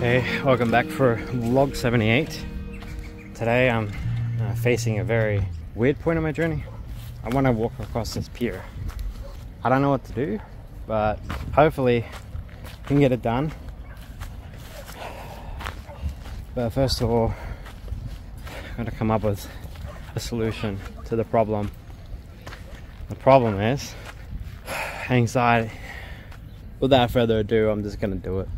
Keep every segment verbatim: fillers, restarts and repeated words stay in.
Hey, welcome back for vlog seventy-eight. Today I'm uh, facing a very weird point on my journey. I want to walk across this pier. I don't know what to do, but hopefully I can get it done. But first of all, I'm going to come up with a solution to the problem. The problem is anxiety. Without further ado, I'm just going to do it.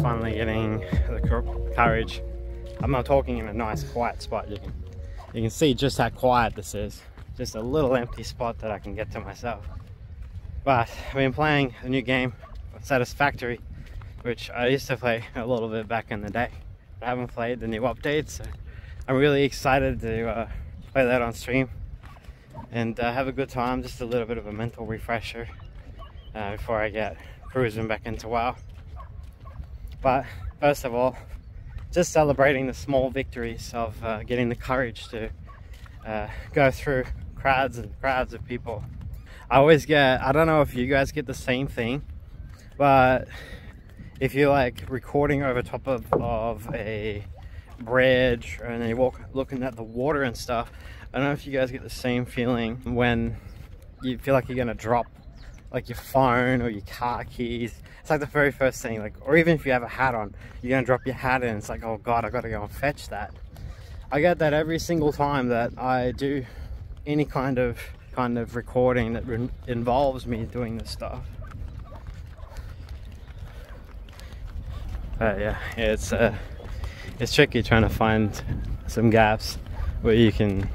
Finally getting the courage. I'm not talking in a nice quiet spot. You can, you can see just how quiet this is. Just a little empty spot that I can get to myself. But I've been playing a new game, Satisfactory, which I used to play a little bit back in the day. I haven't played the new updates, so I'm really excited to uh, play that on stream and uh, have a good time. Just a little bit of a mental refresher uh, before I get cruising back into WoW. But first of all, just celebrating the small victories of uh, getting the courage to uh, go through crowds and crowds of people. I always get, I don't know if you guys get the same thing, but if you're like recording over top of, of a bridge and you walk looking at the water and stuff, I don't know if you guys get the same feeling when you feel like you're gonna drop like your phone or your car keys. It's like the very first thing, like, or even if you have a hat on, you're gonna drop your hat in. It's like, oh God, I gotta go and fetch that. I get that every single time that I do any kind of kind of recording that re involves me doing this stuff. But yeah, it's uh, it's tricky trying to find some gaps where you can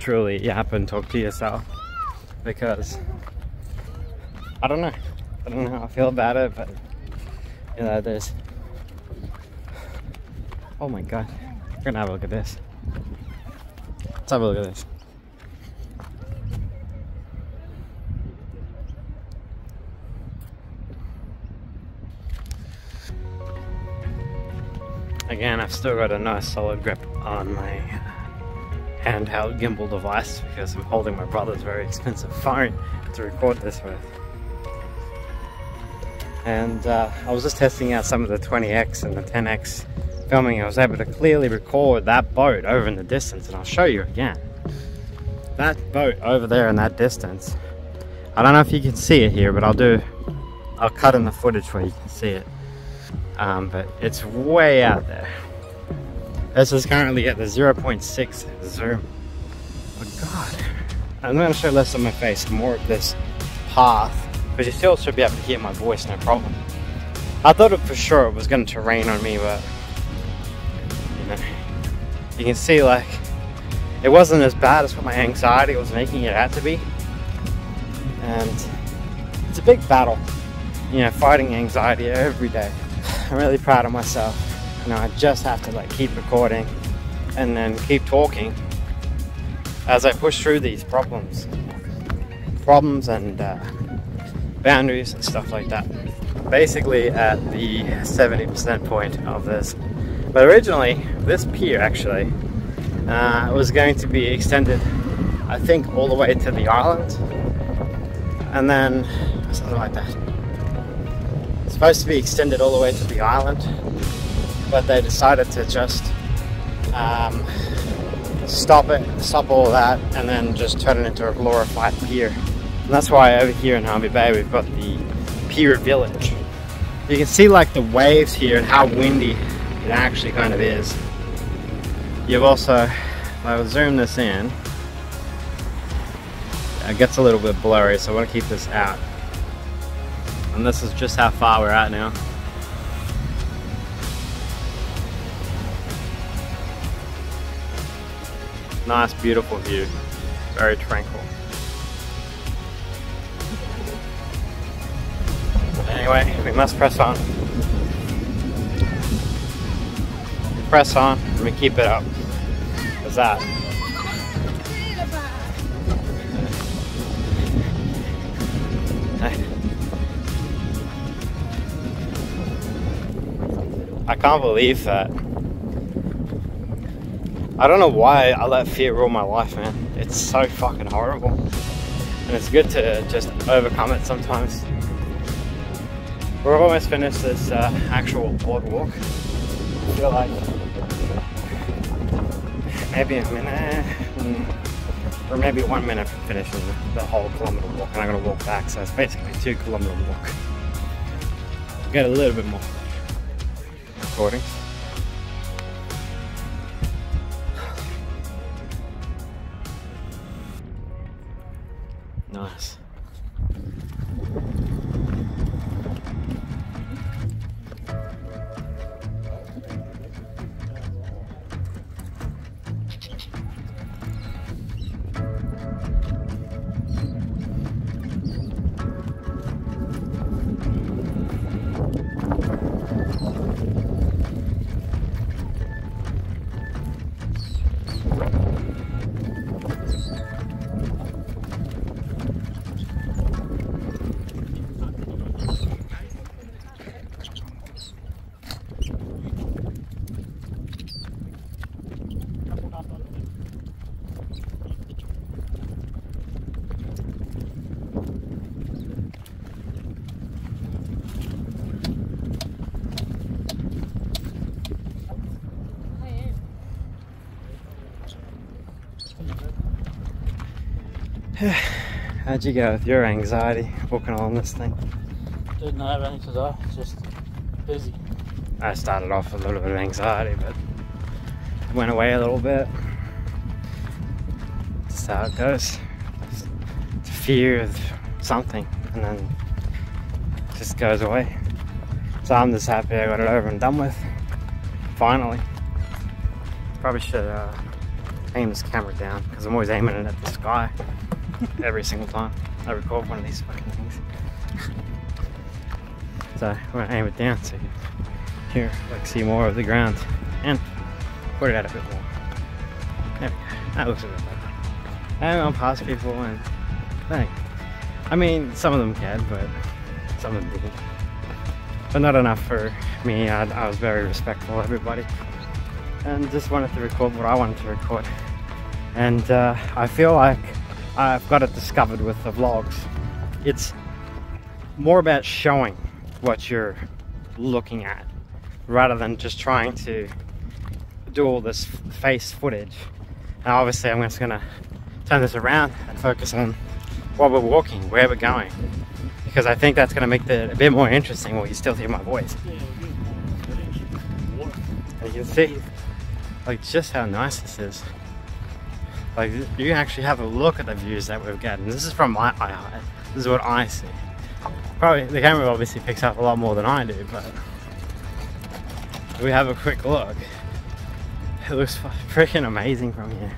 truly yap and talk to yourself, because I don't know. I don't know how I feel about it, but you know, there's. Oh my God! We're gonna have a look at this. Let's have a look at this. Again, I've still got a nice solid grip on my handheld gimbal device because I'm holding my brother's very expensive phone to record this with. And uh, I was just testing out some of the twenty X and the ten X filming. I was able to clearly record that boat over in the distance, and I'll show you again. That boat over there in that distance. I don't know if you can see it here, but I'll do, I'll cut in the footage where you can see it. Um, but it's way out there. This is currently at the zero point six zoom. Oh God. I'm gonna show less of my face, more of this path. But you still should be able to hear my voice, no problem. I thought it for sure it was going to rain on me, but you know, you can see like it wasn't as bad as what my anxiety was making it out to be. And it's a big battle, you know, fighting anxiety every day. I'm really proud of myself, and I just have to like keep recording and then keep talking as I push through these problems, problems and. Uh, boundaries and stuff like that. Basically at the seventy percent point of this. But originally, this pier actually uh, was going to be extended, I think, all the way to the island. And then, something like that. It's supposed to be extended all the way to the island, but they decided to just um, stop it, stop all that, and then just turn it into a glorified pier. And that's why over here in Harvey Bay we've got the Pier Village. You can see like the waves here and how windy it actually kind of is. You've also, if I zoom this in, it gets a little bit blurry, so I want to keep this out. And this is just how far we're at now. Nice, beautiful view. Very tranquil. Anyway, we must press on. We press on and we keep it up. How's that? I can't believe that. I don't know why I let fear rule my life, man. It's so fucking horrible. And it's good to just overcome it sometimes. We're almost finished this uh, actual boardwalk. I feel like maybe a minute, or maybe one minute from finishing the whole kilometer walk, and I gotta walk back, so it's basically a two kilometer walk. Get a little bit more recording. Nice. How'd you go with your anxiety walking along this thing? Dude, no, I don't think so. It's just busy. I started off with a little bit of anxiety, but it went away a little bit. That's how it goes. It's fear of something, and then it just goes away. So I'm just happy I got it over and done with. Finally. Probably should uh, aim this camera down, because I'm always aiming it at the sky. Every single time I record one of these fucking things. So I'm gonna aim it down so you can hear, like, see more of the ground and put it out a bit more. There we go. That looks a bit better. And I'm past people and dang. I mean, some of them cared, but some of them didn't. But not enough for me. I, I was very respectful of everybody and just wanted to record what I wanted to record. And uh, I feel like I've got it discovered with the vlogs. It's more about showing what you're looking at rather than just trying to do all this face footage. Now obviously I'm just gonna turn this around and focus on while we're walking, where we're going, because I think that's gonna make it a bit more interesting while you still hear my voice. And you can see like just how nice this is. Like, you actually have a look at the views that we're getting. This is from my eye. This is what I see. Probably the camera obviously picks up a lot more than I do, but if we have a quick look, it looks freaking amazing from here.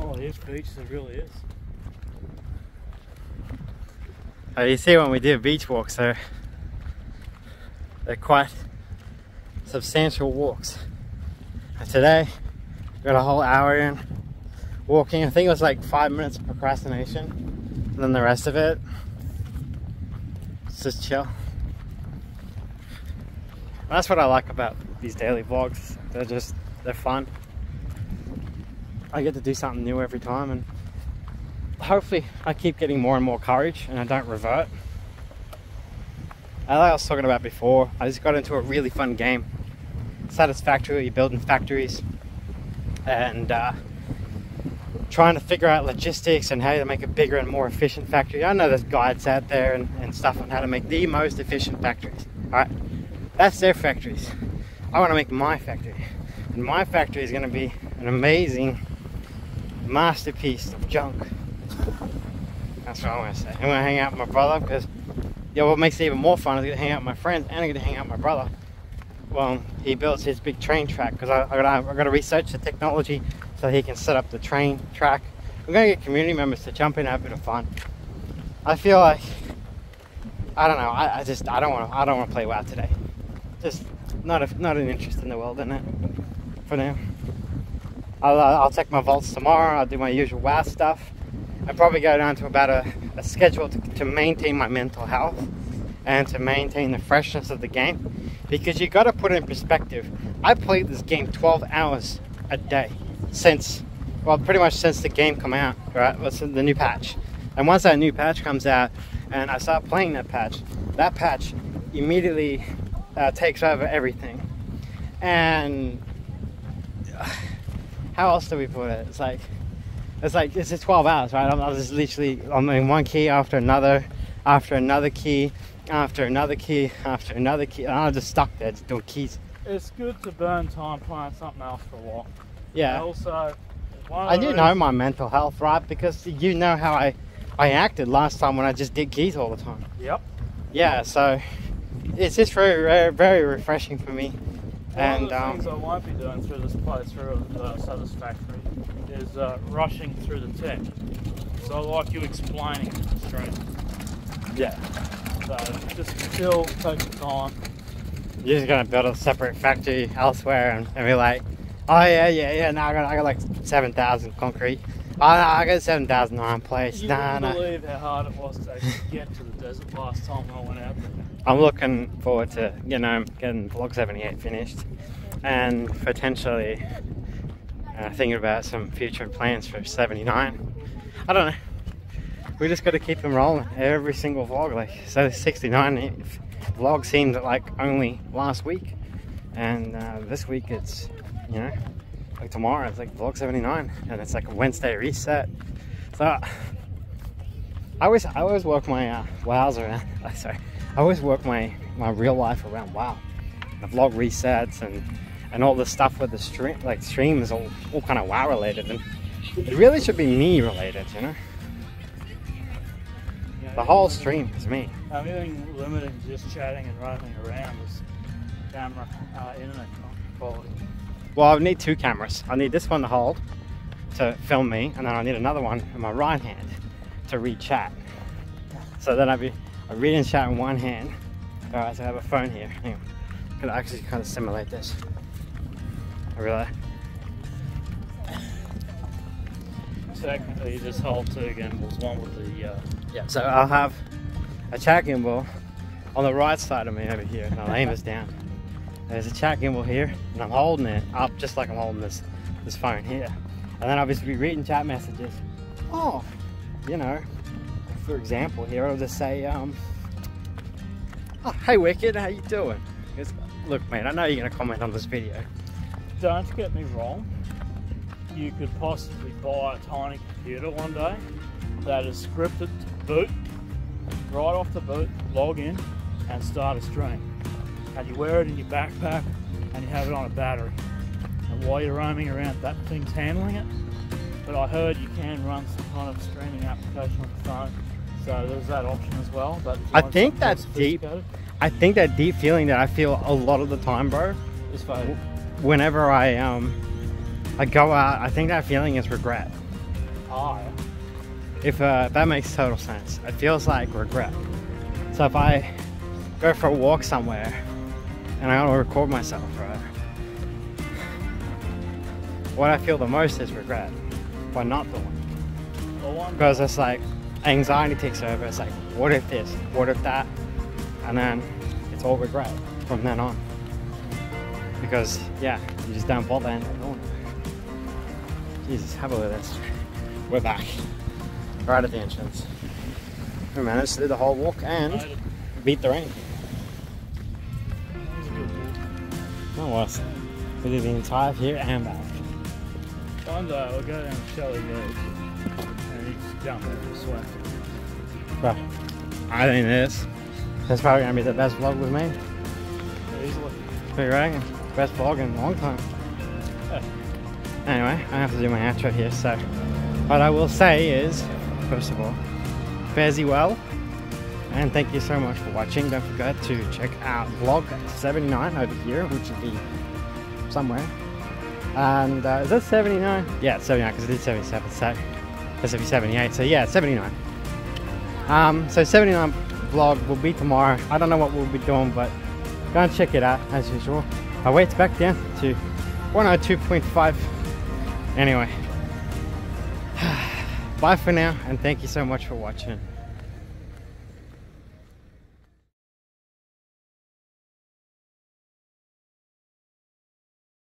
Oh, it is gorgeous. It really is. Uh, you see when we did beach walks, they're, they're quite substantial walks. And today, we've got a whole hour in. Walking, I think it was like five minutes of procrastination, and then the rest of it, it's just chill. And that's what I like about these daily vlogs. They're just, they're fun. I get to do something new every time, and hopefully I keep getting more and more courage, and I don't revert. And like I was talking about before, I just got into a really fun game. Satisfactory, you're building factories, and uh, trying to figure out logistics and how to make a bigger and more efficient factory. I know there's guides out there and, and stuff on how to make the most efficient factories. Alright, that's their factories. I want to make my factory. And my factory is going to be an amazing masterpiece of junk. That's what I want to say. I'm going to hang out with my brother, because yeah, what makes it even more fun is I get to hang out with my friends and I get to hang out with my brother. Well, he builds his big train track, because I, I I've got to research the technology so he can set up the train track. We're going to get community members to jump in and have a bit of fun. I feel like, I don't know, I, I just, I don't want to, I don't want to play WoW today. Just not a, not an interest in the world, isn't it? For now. I'll, I'll take my vaults tomorrow, I'll do my usual WoW stuff. I'll probably go down to about a, a schedule to, to maintain my mental health and to maintain the freshness of the game, because you got to put it in perspective. I played this game twelve hours a day since, well, pretty much since the game come out, right? What's the new patch? And once that new patch comes out, and I start playing that patch, that patch immediately uh, takes over everything. And uh, how else do we put it? It's like it's like it's just twelve hours, right? I'm, I was literally I'm in one key after another, after another key. After another key, after another key, and I'm just stuck there just doing keys. It's good to burn time playing something else for a while. Yeah. And also, one I do reasons... know my mental health, right? Because you know how I, I acted last time when I just did keys all the time. Yep. Yeah. So, it's just very, very, very refreshing for me. One and of the um, things I won't be doing through this playthrough of uh, Satisfactory is uh, rushing through the tech. So I like you explaining it straight. Yeah. So just still take the time. You're just gonna build a separate factory elsewhere and, and be like, oh yeah, yeah, yeah. Now I got, I got like seven thousand concrete. Oh no, I got seven thousand nine place. You nah, wouldn't nah. believe how hard it was to get to the desert last time I went out there. I'm looking forward to you know getting Vlog seventy-eight finished, and potentially uh, thinking about some future plans for seventy-nine. I don't know. We just got to keep them rolling every single vlog. Like, so sixty-nine vlog seemed like only last week, and uh, this week it's, you know, like tomorrow it's like vlog seventy-nine, and it's like a Wednesday reset. So I always, I always work my uh, wows around. Sorry, I always work my my real life around wow, the vlog resets and and all the stuff with the stream, like stream is all all kind of wow related, and it really should be me related, you know. The whole stream is me. Everything limiting just chatting and running around is camera, uh, internet quality. Well, I need two cameras. I need this one to hold to film me, and then I need another one in my right hand to read chat. So then I'd be I read and chat in one hand. All right, so I have a phone here. Anyway, I'm gonna actually kind of simulate this. I realize. Technically, you just hold two gimbals, one with the uh, yeah. So I'll have a chat gimbal on the right side of me over here, and I'll aim this down. There's a chat gimbal here, and I'm holding it up just like I'm holding this this phone here, and then I'll just be reading chat messages. Oh, you know, for example, here I'll just say, um, oh, "Hey, Wicked, how you doing?" Because look, man, I know you're gonna comment on this video. Don't get me wrong. You could possibly buy a tiny computer one day that is scripted to boot, right off the boot, log in and start a stream. And you wear it in your backpack and you have it on a battery. And while you're roaming around, that thing's handling it. But I heard you can run some kind of streaming application on the phone. So there's that option as well. But I think that's deep. I think that deep feeling that I feel a lot of the time, bro, is faded. Whenever I, um, I go out, I think that feeling is regret. Oh. If uh, that makes total sense. It feels like regret. So if I go for a walk somewhere and I gotta record myself, right? What I feel the most is regret by not doing it. Because it's like anxiety takes over. It's like, what if this? What if that? And then it's all regret from then on. Because, yeah, you just don't bother and don't. Jesus, have a look at this. We're back. Right at the entrance. We managed to do the whole walk and beat the rain. No worse. We did the entire here and back. One day we'll go down to Shelley Village and you just jump in and sweat. Bro, I think this. That's probably going to be the best vlog with me. Easily. Pretty right. Best vlog in a long time. Anyway, I have to do my outro here, so what I will say is, first of all, fares you well, and thank you so much for watching. Don't forget to check out vlog seventy-nine over here, which will be somewhere. And uh, is that seventy-nine? Yeah, it's seventy-nine, because it is seventy-seven, so this will be seventy-eight, so yeah, seventy-nine. Um, so seventy-nine vlog will be tomorrow. I don't know what we'll be doing, but go and check it out, as usual. Our weight's back down to one oh two point five. Anyway, bye for now, and thank you so much for watching.